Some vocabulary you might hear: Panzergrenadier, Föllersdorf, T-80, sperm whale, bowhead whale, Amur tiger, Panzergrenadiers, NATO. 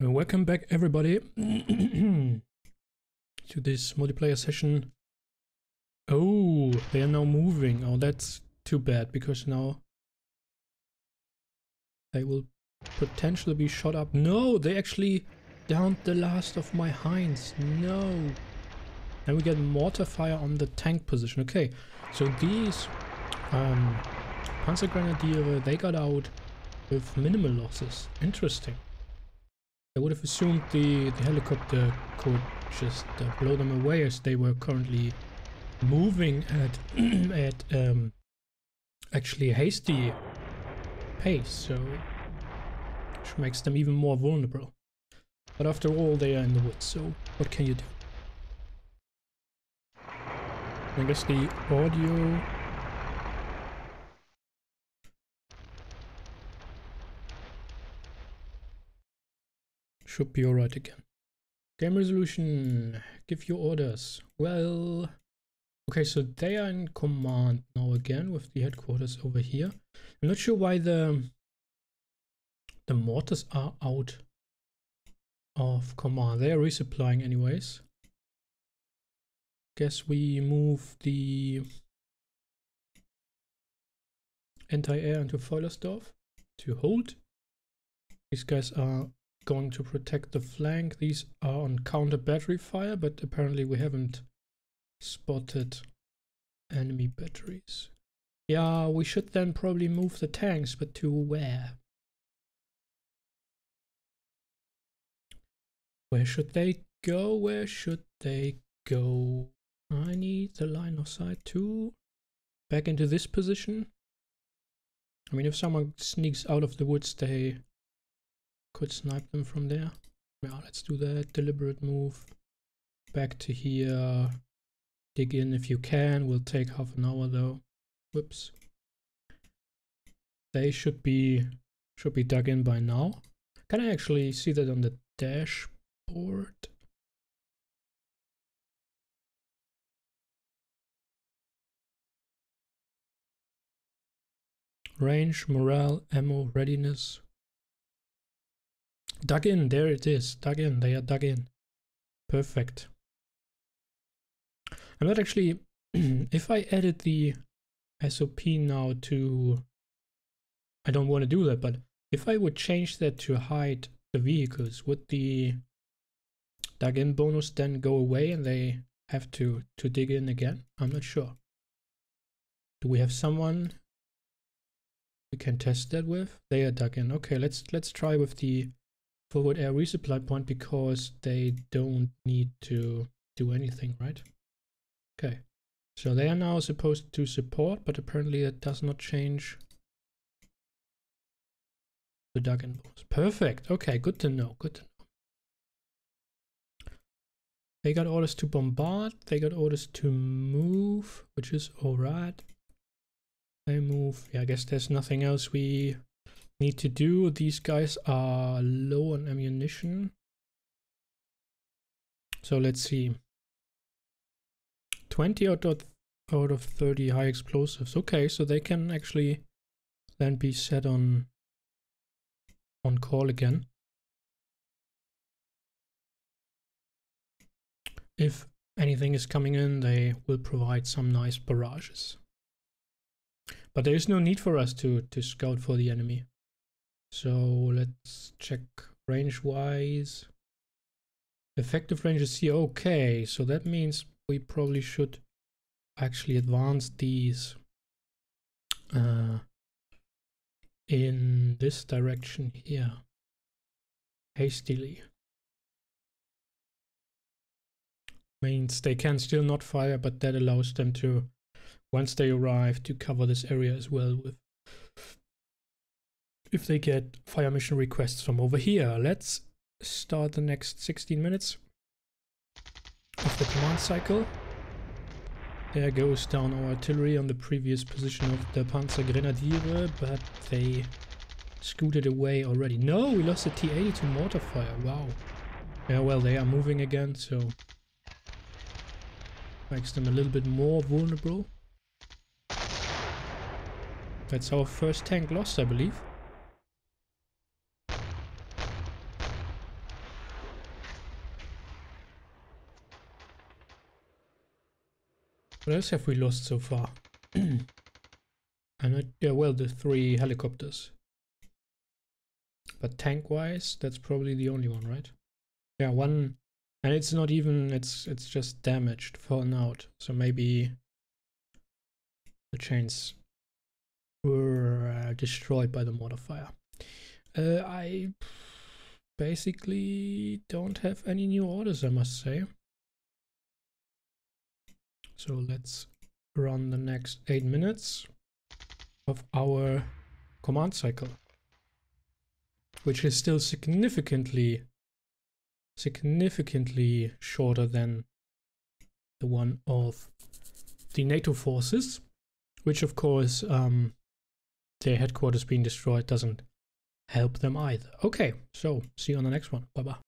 Welcome back everybody to this multiplayer session. Oh, they are now moving. Oh, that's too bad, because now they will potentially be shot up. No, they actually downed the last of my Heinz. No. And we get mortar fire on the tank position. Okay, so these Panzergrenadier, they got out with minimal losses. Interesting. I would have assumed the helicopter could just blow them away, as they were currently moving at actually a hasty pace, so which makes them even more vulnerable. But after all, they are in the woods, so what can you do? I guess the audio. Should be alright again. Game resolution. Give your orders. Well, okay, so they are in command now again, with the headquarters over here. I'm not sure why the mortars are out of command. They are resupplying anyways. Guess we move the anti-air into Föllersdorf to hold. These guys are going to protect the flank. These are on counter battery fire, but apparently we haven't spotted enemy batteries. Yeah, we should then probably move the tanks, but to where? Where should they go? Where should they go? I need the line of sight too. Back into this position. I mean, if someone sneaks out of the woods, they could snipe them from there. Yeah, let's do that. Deliberate move. Back to here. Dig in if you can. Will take half an hour though. Whoops. They should be dug in by now. Can I actually see that on the dashboard? Range, morale, ammo, readiness. Dug in, there it is. Dug in, they are dug in. Perfect. I'm not actually... if I added the SOP now to... I don't want to do that, but if I would change that to hide the vehicles, would the dug in bonus then go away and they have to dig in again? I'm not sure. Do we have someone we can test that with? They are dug in. Okay, let's try with the forward air resupply point, because they don't need to do anything, right? Okay, so they are now supposed to support, but apparently that does not change the dug in bonus. Perfect. Okay, good to know. Good to know. They got orders to bombard. They got orders to move, which is alright. They move. Yeah, I guess there's nothing else we need to do. These guys are low on ammunition, so let's see. 20 out of 30 high explosives. Okay, so they can actually then be set on call again if anything is coming in. They will provide some nice barrages, but there is no need for us to scout for the enemy. So let's check range wise. Effective range is here. Okay, so that means we probably should actually advance these in this direction here hastily. Means they can still not fire, but that allows them to, once they arrive, to cover this area as well with, if they get fire mission requests from over here. Let's start the next 16 minutes of the command cycle. There goes down our artillery on the previous position of the Panzergrenadiere, but they scooted away already. No, we lost the T-80 to mortar fire. Wow. Yeah, well, they are moving again, so makes them a little bit more vulnerable. That's our first tank lost, I believe. What else have we lost so far? Well, the 3 helicopters. But tank-wise, that's probably the only one, right? Yeah, one, and it's not even, it's just damaged, fallen out. So maybe the chains were destroyed by the mortar fire. I basically don't have any new orders, I must say. So let's run the next 8 minutes of our command cycle, which is still significantly shorter than the one of the NATO forces, which of course their headquarters being destroyed doesn't help them either. Okay, so see you on the next one. Bye bye.